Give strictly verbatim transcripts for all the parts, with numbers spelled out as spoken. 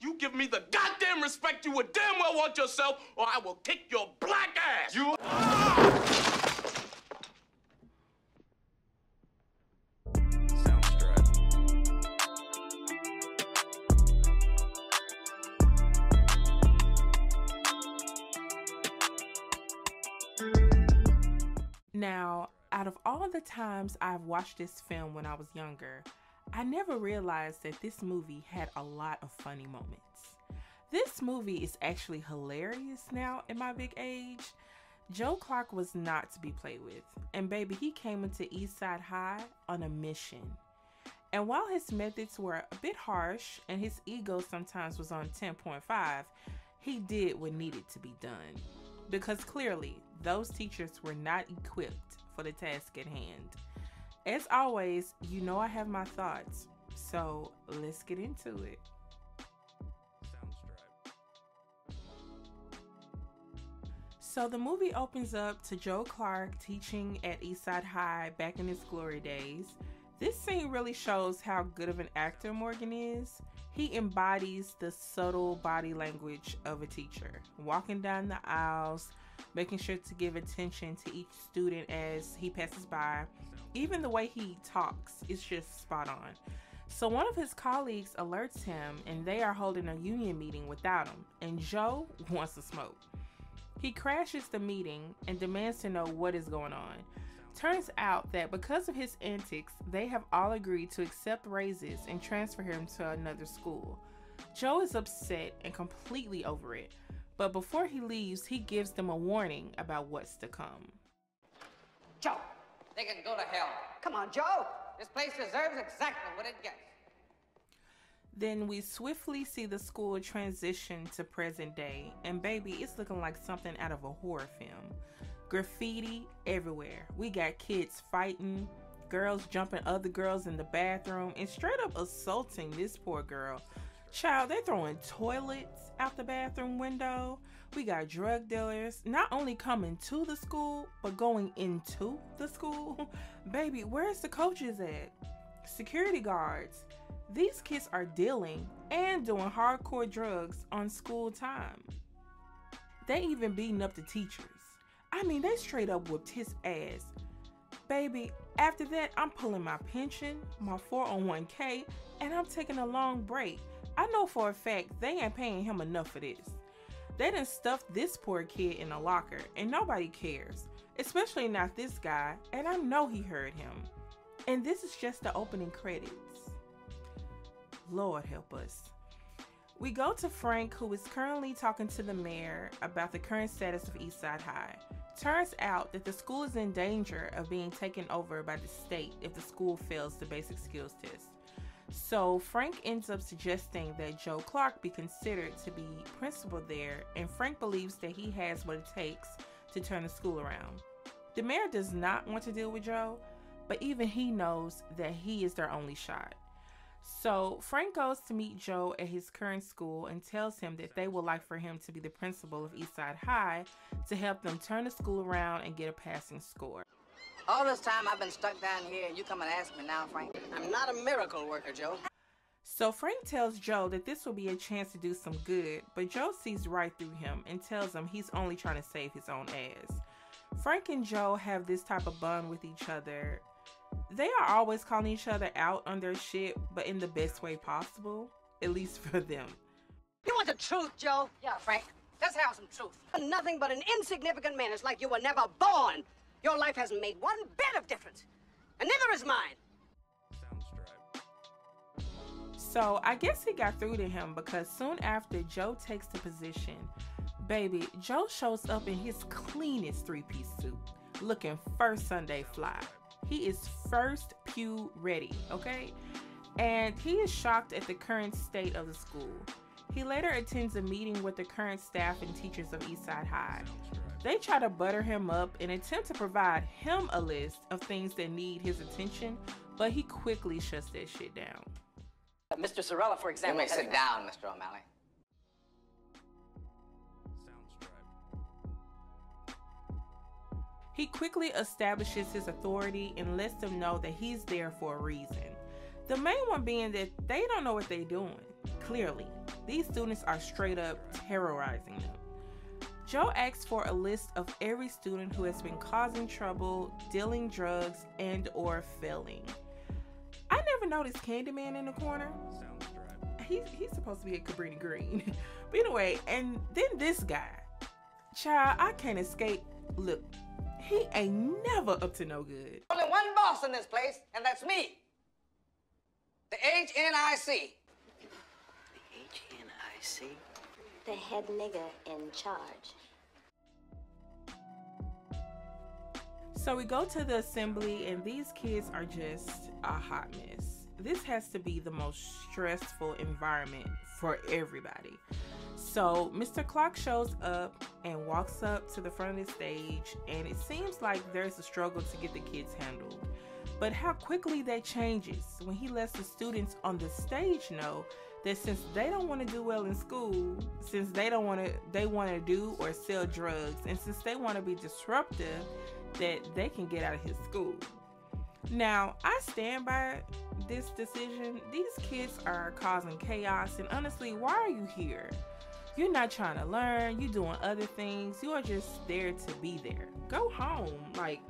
You give me the goddamn respect you would damn well want yourself, or I will kick your black ass! You... Ah! Now, out of all the times I've watched this film when I was younger, I never realized that this movie had a lot of funny moments. This movie is actually hilarious now in my big age. Joe Clark was not to be played with, and baby, he came into Eastside High on a mission. And while his methods were a bit harsh and his ego sometimes was on ten point five, he did what needed to be done. Because clearly, those teachers were not equipped for the task at hand. As always, you know I have my thoughts, so let's get into it. So the movie opens up to Joe Clark teaching at Eastside High back in his glory days. This scene really shows how good of an actor Morgan is. He embodies the subtle body language of a teacher, walking down the aisles, making sure to give attention to each student as he passes by. Even the way he talks is just spot on. So one of his colleagues alerts him and they are holding a union meeting without him, and Joe wants to smoke. He crashes the meeting and demands to know what is going on. Turns out that because of his antics, they have all agreed to accept raises and transfer him to another school. Joe is upset and completely over it, but before he leaves, he gives them a warning about what's to come. Joe, they can go to hell. Come on, Joe. This place deserves exactly what it gets. Then we swiftly see the school transition to present day, and baby, it's looking like something out of a horror film. Graffiti everywhere. We got kids fighting, girls jumping other girls in the bathroom, and straight up assaulting this poor girl. Child, they're throwing toilets out the bathroom window. We got drug dealers not only coming to the school, but going into the school. Baby, where's the coaches at? Security guards. These kids are dealing and doing hardcore drugs on school time. They even beating up the teachers. I mean, they straight up whooped his ass. Baby, after that, I'm pulling my pension, my four oh one K, and I'm taking a long break. I know for a fact they ain't paying him enough for this. They done stuffed this poor kid in a locker, and nobody cares, especially not this guy, and I know he heard him. And this is just the opening credits. Lord help us. We go to Frank, who is currently talking to the mayor about the current status of Eastside High. Turns out that the school is in danger of being taken over by the state if the school fails the basic skills test. So Frank ends up suggesting that Joe Clark be considered to be principal there, and Frank believes that he has what it takes to turn the school around. The mayor does not want to deal with Joe, but even he knows that he is their only shot. So Frank goes to meet Joe at his current school and tells him that they would like for him to be the principal of Eastside High to help them turn the school around and get a passing score. All this time I've been stuck down here and you come and ask me now, Frank. I'm not a miracle worker, Joe. So Frank tells Joe that this will be a chance to do some good, but Joe sees right through him and tells him he's only trying to save his own ass. Frank and Joe have this type of bond with each other. They are always calling each other out on their shit, but in the best way possible, at least for them. You want the truth, Joe? Yeah, Frank, let's have some truth. You're nothing but an insignificant man. It's like you were never born. Your life hasn't made one bit of difference, and neither is mine. Sounds right. So I guess he got through to him, because soon after Joe takes the position, baby, Joe shows up in his cleanest three-piece suit, looking first Sunday fly. He is first pew ready, okay? And he is shocked at the current state of the school. He later attends a meeting with the current staff and teachers of Eastside High. They try to butter him up and attempt to provide him a list of things that need his attention, but he quickly shuts that shit down. Uh, Mister Sorella, for example. You may sit down, Mister O'Malley. He quickly establishes his authority and lets them know that he's there for a reason. The main one being that they don't know what they're doing, clearly. These students are straight up terrorizing them. Joe asks for a list of every student who has been causing trouble, dealing drugs, and or failing. I never noticed Candyman in the corner. Sounds right. He's, he's supposed to be at Cabrini Green. But anyway, and then this guy. Child, I can't escape. Look, he ain't never up to no good. Only one boss in this place, and that's me. The H N I C. The H N I C? The head nigger in charge. So we go to the assembly, and these kids are just a hot mess. This has to be the most stressful environment for everybody. So Mister Clark shows up and walks up to the front of the stage, and it seems like there's a struggle to get the kids handled. But how quickly that changes when he lets the students on the stage know that since they don't want to do well in school, since they don't want to, they want to do or sell drugs, and since they want to be disruptive, that they can get out of his school. Now, I stand by this decision. These kids are causing chaos, and honestly, why are you here? You're not trying to learn, you're doing other things, you are just there to be there. Go home. Like,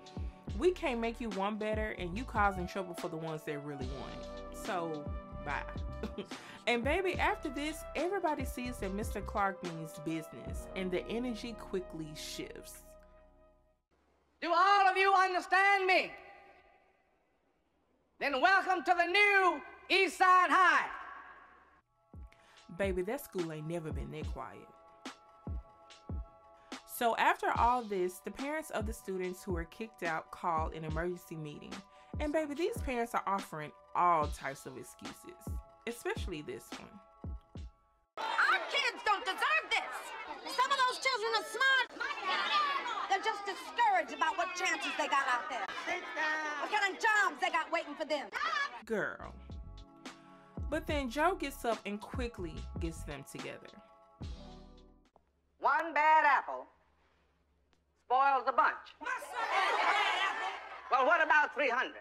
we can't make you one better, and you causing trouble for the ones that really want it. So, bye. And baby, after this, everybody sees that Mister Clark means business, and the energy quickly shifts. Do all of you understand me? Then welcome to the new Eastside High. Baby, that school ain't never been that quiet. So after all this, the parents of the students who were kicked out called an emergency meeting. And baby, these parents are offering all types of excuses, especially this one. Our kids don't deserve this. Some of those children are smart. They're just discouraged about what chances they got out there. What kind of jobs they got waiting for them. Girl. But then Joe gets up and quickly gets them together. One bad apple spoils a bunch. Well, what about three hundred?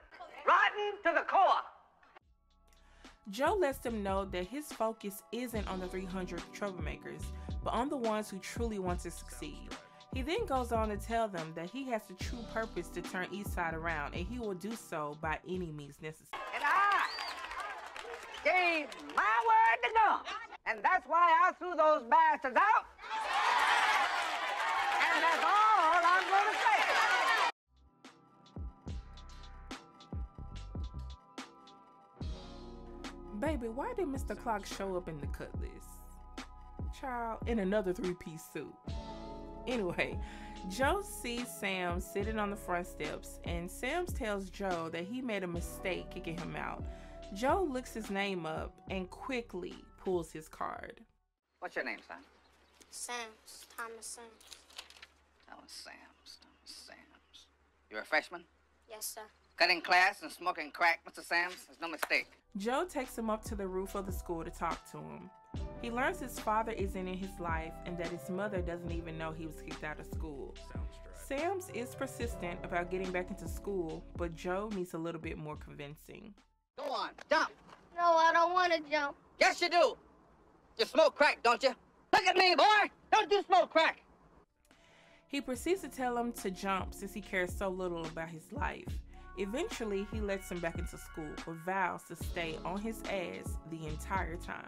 Rotten to the core. Joe lets them know that his focus isn't on the three hundred troublemakers, but on the ones who truly want to succeed. He then goes on to tell them that he has the true purpose to turn Eastside around, and he will do so by any means necessary. And I gave my word to God, and that's why I threw those bastards out. And that's all I'm going to say. Baby, why did Mister Clark show up in the cutlass? Child, in another three-piece suit. Anyway, Joe sees Sam sitting on the front steps, and Sam tells Joe that he made a mistake kicking him out. Joe looks his name up and quickly pulls his card. What's your name, son? Sam Thomas. Thomas Sams. Thomas Sams. You're a freshman? Yes, sir. Cutting class and smoking crack, Mister Sams, is no mistake. Joe takes him up to the roof of the school to talk to him. He learns his father isn't in his life and that his mother doesn't even know he was kicked out of school. Sam's is persistent about getting back into school, but Joe needs a little bit more convincing. Go on, jump. No, I don't want to jump. Yes, you do. You smoke crack, don't you? Look at me, boy. Don't you smoke crack? He proceeds to tell him to jump since he cares so little about his life. Eventually, he lets him back into school, but vows to stay on his ass the entire time.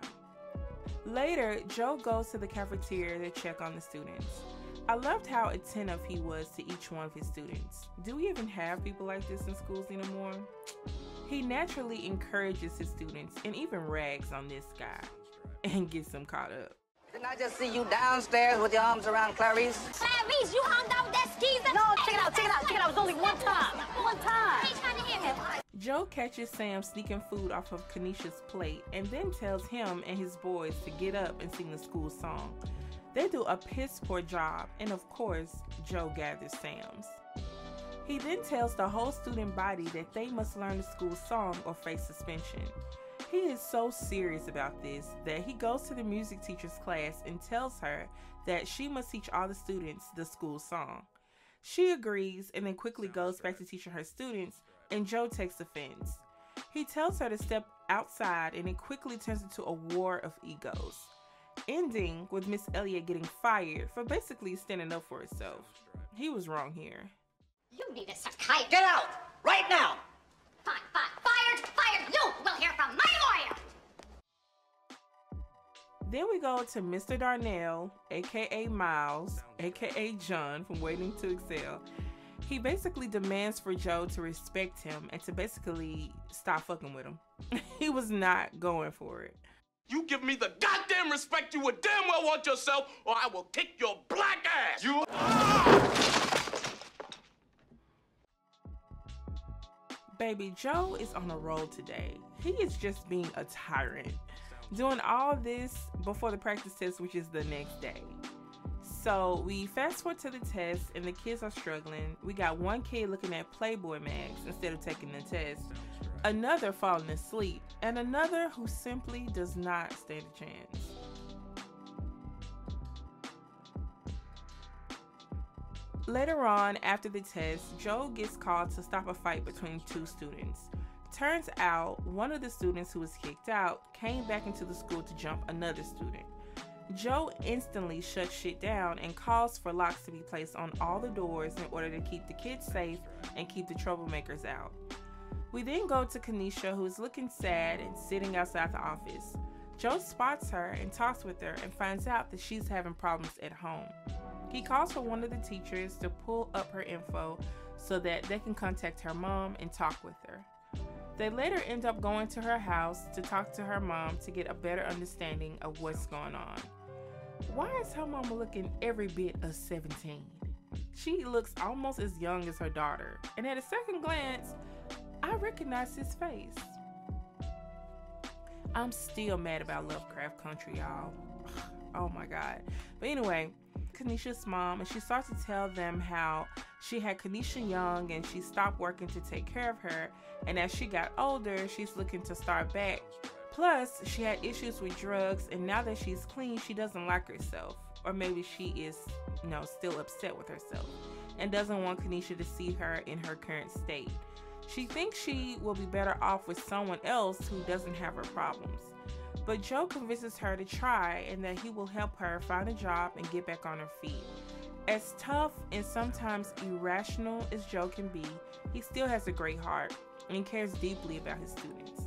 Later, Joe goes to the cafeteria to check on the students. I loved how attentive he was to each one of his students. Do we even have people like this in schools anymore? He naturally encourages his students and even rags on this guy and gets them caught up. Didn't I just see you downstairs with your arms around Clarice? Clarice, you hung out with that skeezer? No, check it out, check it out, check it out. It was only one time. One time. He's trying to hear him. Joe catches Sam sneaking food off of Kanisha's plate and then tells him and his boys to get up and sing the school song. They do a piss poor job, and of course, Joe gathers Sam's. He then tells the whole student body that they must learn the school song or face suspension. He is so serious about this that he goes to the music teacher's class and tells her that she must teach all the students the school song. She agrees and then quickly goes back to teaching her students, and Joe takes offense. He tells her to step outside, and it quickly turns into a war of egos. ending with Miss Elliott getting fired for basically standing up for herself. He was wrong here. You need a psychiatrist. Get out! Right now! Fine, fine. Fired! Fired! You will hear from my lawyer! Then we go to Mister Darnell, aka Miles, aka John from Waiting to Excel. He basically demands for Joe to respect him and to basically stop fucking with him. He was not going for it. You give me the goddamn respect you would damn well want yourself, or I will kick your black ass! You. Ah! Baby, Joe is on a roll today. He is just being a tyrant, doing all this before the practice test, which is the next day. So we fast forward to the test and the kids are struggling. We got one kid looking at Playboy mags instead of taking the test, another falling asleep, and another who simply does not stand a chance. Later on, after the test, Joe gets called to stop a fight between two students. Turns out, one of the students who was kicked out came back into the school to jump another student. Joe instantly shuts shit down and calls for locks to be placed on all the doors in order to keep the kids safe and keep the troublemakers out. We then go to Kanisha, who is looking sad and sitting outside the office. Joe spots her and talks with her and finds out that she's having problems at home. He calls for one of the teachers to pull up her info so that they can contact her mom and talk with her. They later end up going to her house to talk to her mom to get a better understanding of what's going on. Why is her mama looking every bit of seventeen? She looks almost as young as her daughter, and at a second glance, I recognize his face. I'm still mad about Lovecraft Country, y'all. Oh my God. But anyway, Kanisha's mom, and she starts to tell them how she had Kanisha young and she stopped working to take care of her, and as she got older she's looking to start back, plus she had issues with drugs, and now that she's clean she doesn't like herself, or maybe she is, you know, still upset with herself and doesn't want Kanisha to see her in her current state. She thinks she will be better off with someone else who doesn't have her problems, but Joe convinces her to try and that he will help her find a job and get back on her feet. As tough and sometimes irrational as Joe can be, he still has a great heart and cares deeply about his students.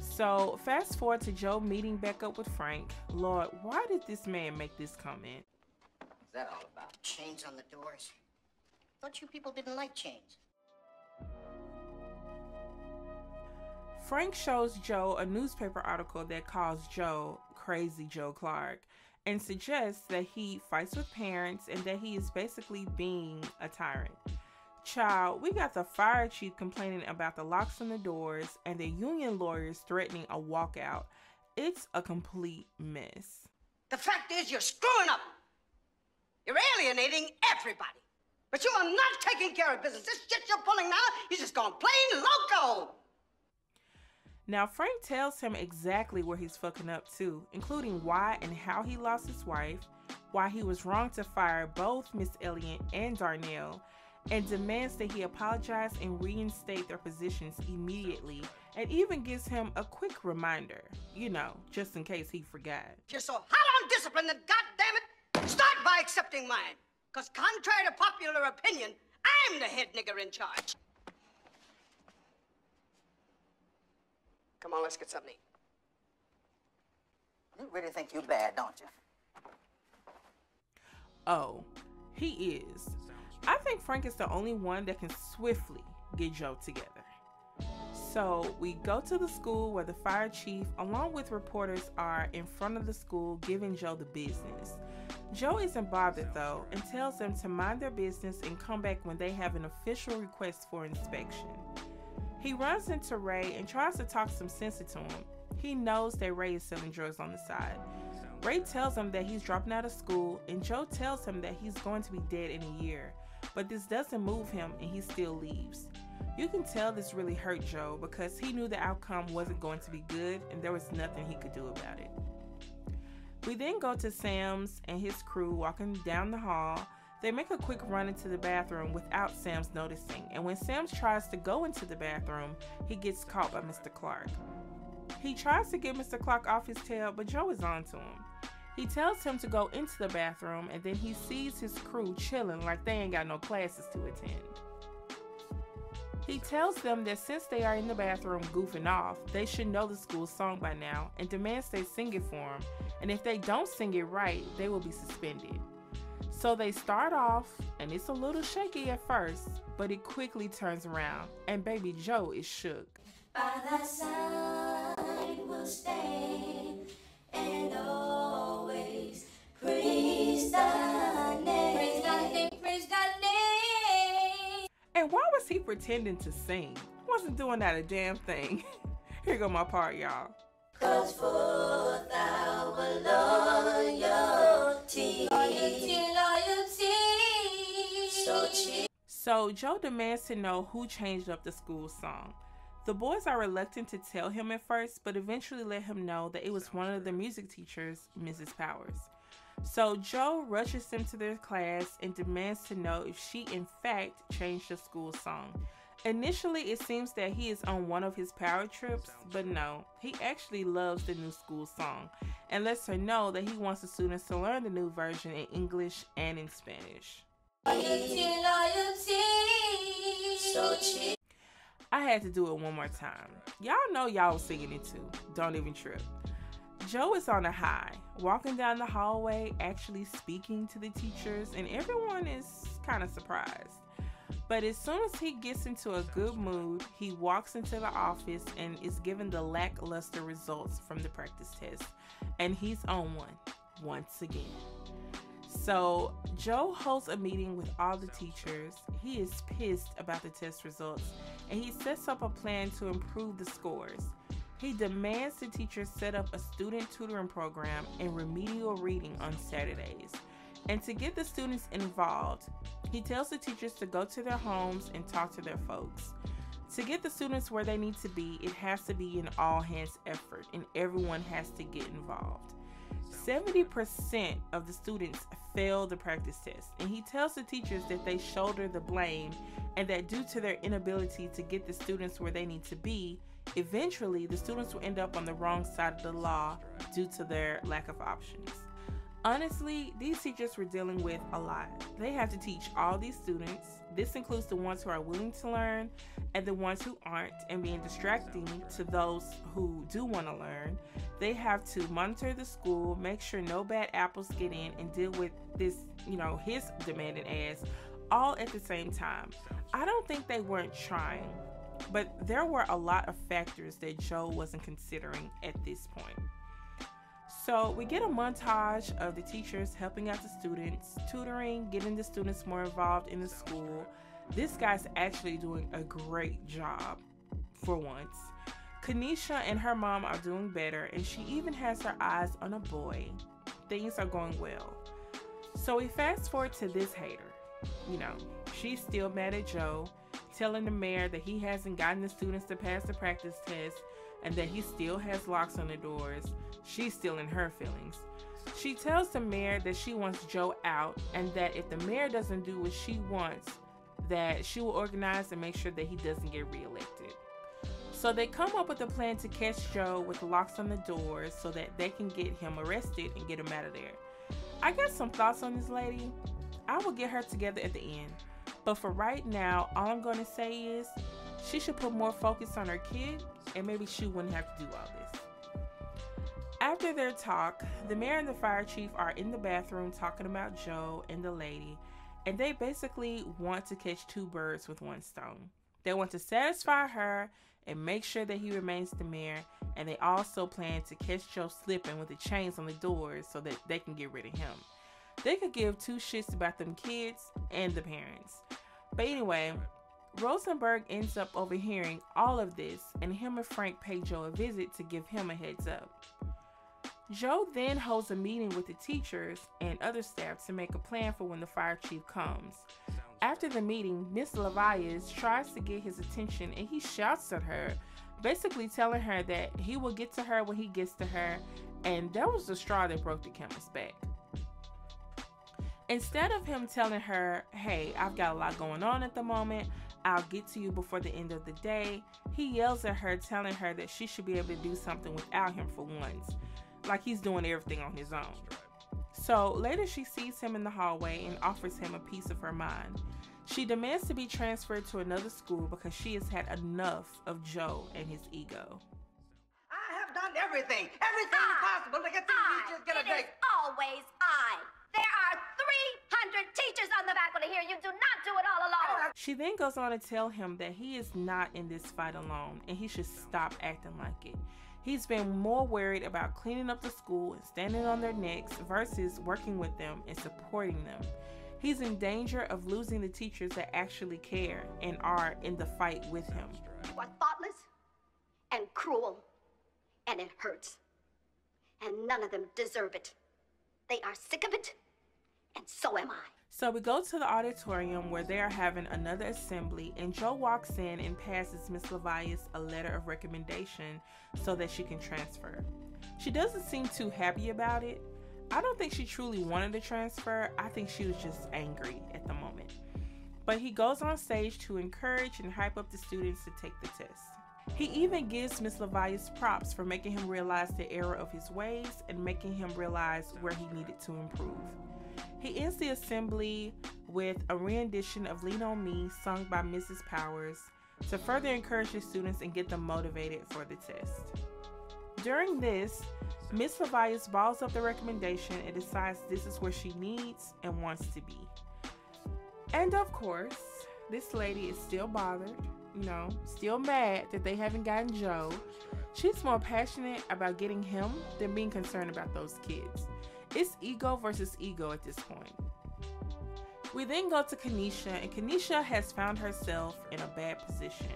So fast forward to Joe meeting back up with Frank. Lord, why did this man make this comment? What's that all about? Chains on the doors. Thought you people didn't like chains. Frank shows Joe a newspaper article that calls Joe Crazy Joe Clark and suggests that he fights with parents and that he is basically being a tyrant. Child, we got the fire chief complaining about the locks on the doors and the union lawyers threatening a walkout. It's a complete mess. The fact is you're screwing up. You're alienating everybody. But you are not taking care of business. This shit you're pulling now, you're just going plain loco. Now, Frank tells him exactly where he's fucking up to, including why and how he lost his wife, why he was wrong to fire both Miss Elliott and Darnell, and demands that he apologize and reinstate their positions immediately, and even gives him a quick reminder, you know, just in case he forgot. You're so hot on discipline that, goddammit, start by accepting mine, because contrary to popular opinion, I'm the head nigger in charge. Come on, let's get something to eat. You really think you bad, don't you? Oh, he is. I think Frank is the only one that can swiftly get Joe together. So we go to the school where the fire chief, along with reporters, are in front of the school giving Joe the business. Joe isn't bothered though and tells them to mind their business and come back when they have an official request for inspection. He runs into Ray and tries to talk some sense into him. He knows that Ray is selling drugs on the side. Ray tells him that he's dropping out of school, and Joe tells him that he's going to be dead in a year, but this doesn't move him and he still leaves. You can tell this really hurt Joe because he knew the outcome wasn't going to be good and there was nothing he could do about it. We then go to Sam's and his crew walking down the hall. They make a quick run into the bathroom without Sam's noticing, and when Sam tries to go into the bathroom, he gets caught by Mister Clark. He tries to get Mister Clark off his tail, but Joe is on to him. He tells him to go into the bathroom, and then he sees his crew chilling like they ain't got no classes to attend. He tells them that since they are in the bathroom goofing off, they should know the school song by now and demands they sing it for him, and if they don't sing it right, they will be suspended. So they start off, and it's a little shaky at first, but it quickly turns around, and baby Joe is shook. By thy side we'll stay, and always praise thy name. Praise thy name, praise thy name. And why was he pretending to sing? He wasn't doing that a damn thing. Here go my part, y'all. Cause for thou a loyalty, loyalty, loyalty. So, so Joe demands to know who changed up the school song. The boys are reluctant to tell him at first, but eventually let him know that it was one of the music teachers, Missus Powers. So Joe rushes them to their class and demands to know if she in fact changed the school song. Initially, it seems that he is on one of his power trips, but no, he actually loves the new school song and lets her know that he wants the students to learn the new version in English and in Spanish. So cheap. I had to do it one more time. Y'all know y'all was singing it too. Don't even trip. Joe is on a high, walking down the hallway, actually speaking to the teachers, and everyone is kind of surprised. But as soon as he gets into a good mood, he walks into the office and is given the lackluster results from the practice test. And he's on one, once again. So Joe holds a meeting with all the teachers. He is pissed about the test results, and he sets up a plan to improve the scores. He demands the teachers set up a student tutoring program and remedial reading on Saturdays. And to get the students involved, he tells the teachers to go to their homes and talk to their folks. To get the students where they need to be, it has to be an all-hands effort, and everyone has to get involved. seventy percent of the students fail the practice test, and he tells the teachers that they shoulder the blame and that due to their inability to get the students where they need to be, eventually the students will end up on the wrong side of the law due to their lack of options. Honestly, these teachers were dealing with a lot. They have to teach all these students. This includes the ones who are willing to learn and the ones who aren't, and being distracting to those who do want to learn. They have to monitor the school, make sure no bad apples get in, and deal with this, you know, his demanding ass all at the same time. I don't think they weren't trying, but there were a lot of factors that Joe wasn't considering at this point. So we get a montage of the teachers helping out the students, tutoring, getting the students more involved in the school. This guy's actually doing a great job for once. Kanisha and her mom are doing better, and she even has her eyes on a boy. Things are going well. So we fast forward to this hater. You know, she's still mad at Joe, telling the mayor that he hasn't gotten the students to pass the practice test and that he still has locks on the doors. She's still in her feelings. She tells the mayor that she wants Joe out, and that if the mayor doesn't do what she wants, that she will organize and make sure that he doesn't get reelected. So they come up with a plan to catch Joe with locks on the doors so that they can get him arrested and get him out of there. I got some thoughts on this lady. I will get her together at the end. But for right now, all I'm going to say is she should put more focus on her kid, and maybe she wouldn't have to do all this. After their talk, the mayor and the fire chief are in the bathroom talking about Joe and the lady, and they basically want to catch two birds with one stone. They want to satisfy her and make sure that he remains the mayor, and they also plan to catch Joe slipping with the chains on the doors so that they can get rid of him. They could give two shits about them kids and the parents. But anyway, Rosenberg ends up overhearing all of this, and him and Frank pay Joe a visit to give him a heads up. Joe then holds a meeting with the teachers and other staff to make a plan for when the fire chief comes. After the meeting, Miss Levias tries to get his attention, and he shouts at her, basically telling her that he will get to her when he gets to her, and that was the straw that broke the camel's back. Instead of him telling her, hey, I've got a lot going on at the moment, I'll get to you before the end of the day, he yells at her, telling her that she should be able to do something without him for once. Like he's doing everything on his own. So later she sees him in the hallway and offers him a piece of her mind. She demands to be transferred to another school because she has had enough of Joe and his ego. I have done everything, everything I, possible to get these I, teachers get it a break. It is always I. There are three hundred teachers on the faculty here. You do not do it all alone. She then goes on to tell him that he is not in this fight alone and he should stop acting like it. He's been more worried about cleaning up the school and standing on their necks versus working with them and supporting them. He's in danger of losing the teachers that actually care and are in the fight with him. You are thoughtless and cruel, and it hurts. And none of them deserve it. They are sick of it, and so am I. So we go to the auditorium where they are having another assembly, and Joe walks in and passes Miss Levias a letter of recommendation so that she can transfer. She doesn't seem too happy about it. I don't think she truly wanted to transfer. I think she was just angry at the moment. But he goes on stage to encourage and hype up the students to take the test. He even gives Miss Levias props for making him realize the error of his ways and making him realize where he needed to improve. He ends the assembly with a rendition of Lean On Me sung by Missus Powers to further encourage the students and get them motivated for the test. During this, Miss Levias balls up the recommendation and decides this is where she needs and wants to be. And of course, this lady is still bothered, you know, still mad that they haven't gotten Joe. She's more passionate about getting him than being concerned about those kids. It's ego versus ego at this point. We then go to Kanisha, and Kanisha has found herself in a bad position.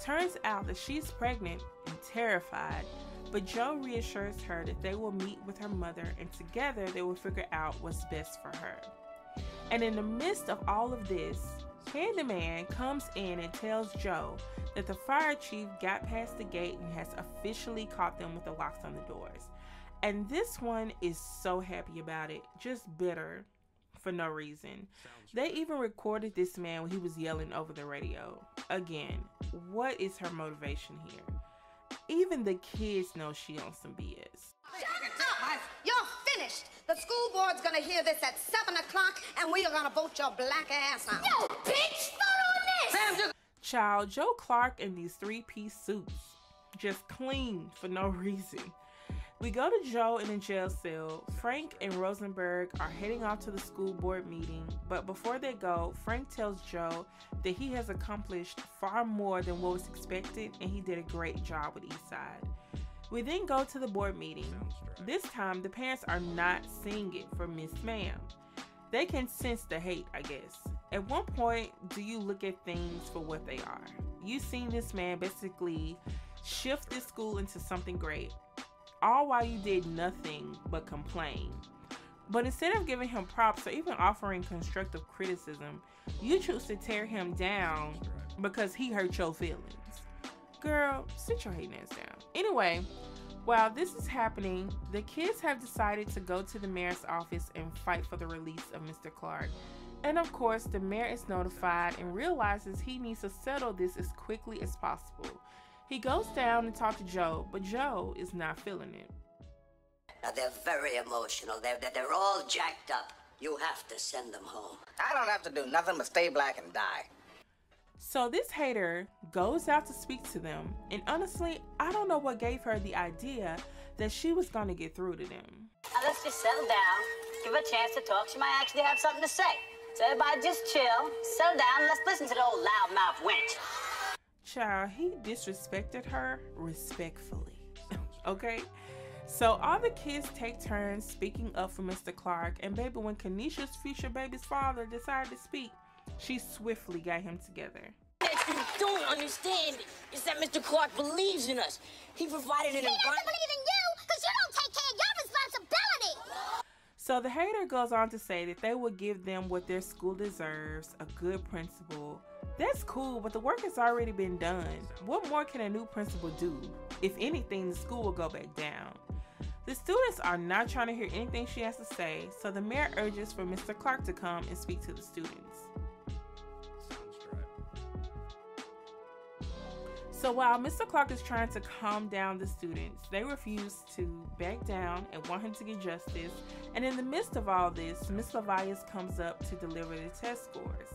Turns out that she's pregnant and terrified, but Joe reassures her that they will meet with her mother and together they will figure out what's best for her. And in the midst of all of this, Candyman comes in and tells Joe that the fire chief got past the gate and has officially caught them with the locks on the doors. And this one is so happy about it, just bitter for no reason. They even recorded this man when he was yelling over the radio. Again, what is her motivation here? Even the kids know she on some B S. Shut up! You're finished! The school board's gonna hear this at seven o'clock and we are gonna vote your black ass out. Yo, bitch! Vote on this! Child, Joe Clark in these three-piece suits. Just clean for no reason. We go to Joe in a jail cell. Frank and Rosenberg are heading off to the school board meeting, but before they go, Frank tells Joe that he has accomplished far more than what was expected and he did a great job with Eastside. We then go to the board meeting. This time, the parents are not seeing it for Miss Ma'am. They can sense the hate, I guess. At one point, do you look at things for what they are? You've seen this man basically shift this school into something great, all while you did nothing but complain. But instead of giving him props or even offering constructive criticism, you choose to tear him down because he hurt your feelings. Girl, sit your hating ass down. Anyway, while this is happening, the kids have decided to go to the mayor's office and fight for the release of Mister Clark. And of course, the mayor is notified and realizes he needs to settle this as quickly as possible. He goes down and talks to Joe, but Joe is not feeling it. Now they're very emotional. They're, they're all jacked up. You have to send them home. I don't have to do nothing but stay black and die. So this hater goes out to speak to them. And honestly, I don't know what gave her the idea that she was going to get through to them. Now let's just settle down. Give her a chance to talk. She might actually have something to say. So everybody just chill, settle down, and let's listen to the old loudmouth wench. Child, he disrespected her respectfully. Okay, so all the kids take turns speaking up for Mister Clark, and baby, when Kanisha's future baby's father decided to speak, she swiftly got him together. That you don't understand is that Mister Clark believes in us. He provided an environment. He doesn't believe in you because you don't take care of your responsibility. So the hater goes on to say that they will give them what their school deserves, a good principal. That's cool, but the work has already been done. What more can a new principal do? If anything, the school will go back down. The students are not trying to hear anything she has to say, so the mayor urges for Mister Clark to come and speak to the students. So while Mister Clark is trying to calm down the students, they refuse to back down and want him to get justice. And in the midst of all this, Miss Levias comes up to deliver the test scores.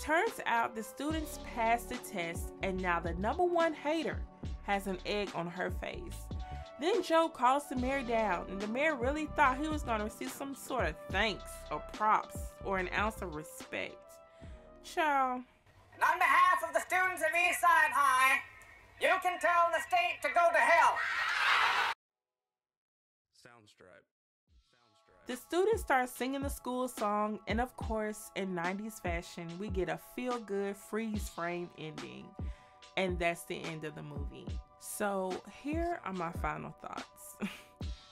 Turns out the students passed the test, and now the number one hater has an egg on her face. Then Joe calls the mayor down, and the mayor really thought he was going to receive some sort of thanks or props or an ounce of respect. Ciao. And on behalf of the students of Eastside High, you can tell the state to go to hell. Sounds right. The students start singing the school song, and of course, in nineties fashion, we get a feel-good freeze frame ending. And that's the end of the movie. So here are my final thoughts.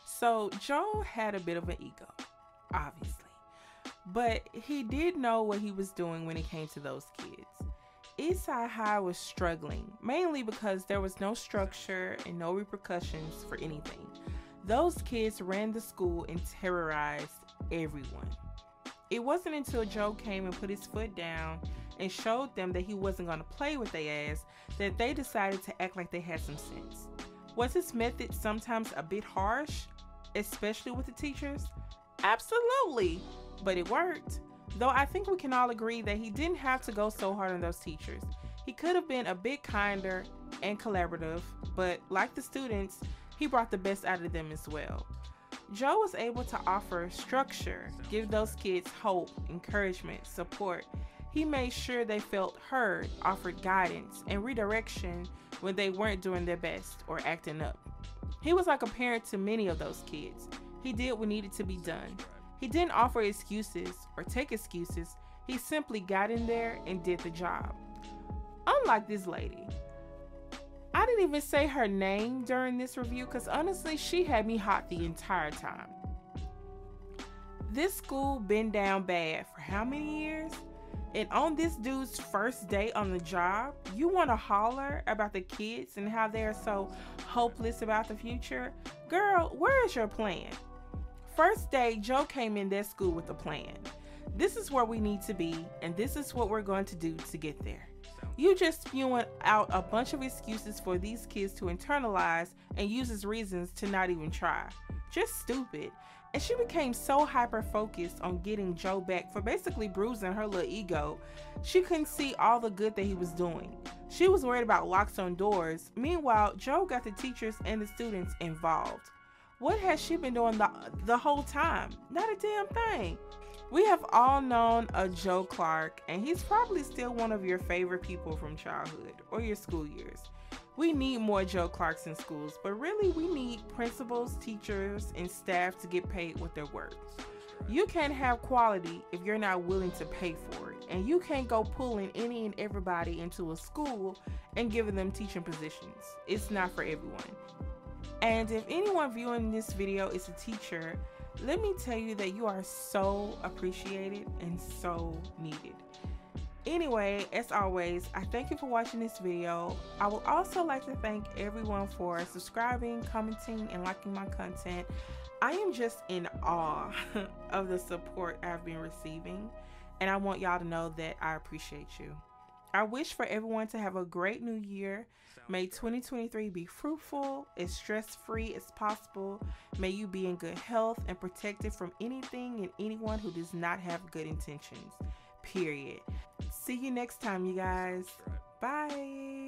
So Joe had a bit of an ego, obviously. But he did know what he was doing when it came to those kids. Eastside High was struggling, mainly because there was no structure and no repercussions for anything. Those kids ran the school and terrorized everyone. It wasn't until Joe came and put his foot down and showed them that he wasn't going to play with their ass that they decided to act like they had some sense. Was his method sometimes a bit harsh, especially with the teachers? Absolutely, but it worked. Though I think we can all agree that he didn't have to go so hard on those teachers. He could have been a bit kinder and collaborative, but like the students, he brought the best out of them as well. Joe was able to offer structure, give those kids hope, encouragement, support. He made sure they felt heard, offered guidance and redirection when they weren't doing their best or acting up. He was like a parent to many of those kids. He did what needed to be done. He didn't offer excuses or take excuses. He simply got in there and did the job. Unlike this lady. I didn't even say her name during this review because honestly, she had me hot the entire time. This school been down bad for how many years? And on this dude's first day on the job, you want to holler about the kids and how they're so hopeless about the future? Girl, where is your plan? First day, Joe came in that school with a plan. This is where we need to be, and this is what we're going to do to get there. You just spewing out a bunch of excuses for these kids to internalize and use as reasons to not even try. Just stupid. And she became so hyper-focused on getting Joe back for basically bruising her little ego, she couldn't see all the good that he was doing. She was worried about locks on doors. Meanwhile, Joe got the teachers and the students involved. What has she been doing the, the whole time? Not a damn thing. We have all known of Joe Clark, and he's probably still one of your favorite people from childhood or your school years. We need more Joe Clarks in schools, but really we need principals, teachers, and staff to get paid what they're worth. You can't have quality if you're not willing to pay for it, and you can't go pulling any and everybody into a school and giving them teaching positions. It's not for everyone. And if anyone viewing this video is a teacher, let me tell you that you are so appreciated and so needed. Anyway, as always, I thank you for watching this video. I would also like to thank everyone for subscribing, commenting, and liking my content. I am just in awe of the support I've been receiving, and I want y'all to know that I appreciate you. I wish for everyone to have a great new year. May twenty twenty-three be fruitful, as stress-free as possible. May you be in good health and protected from anything and anyone who does not have good intentions. Period. See you next time, you guys. Bye.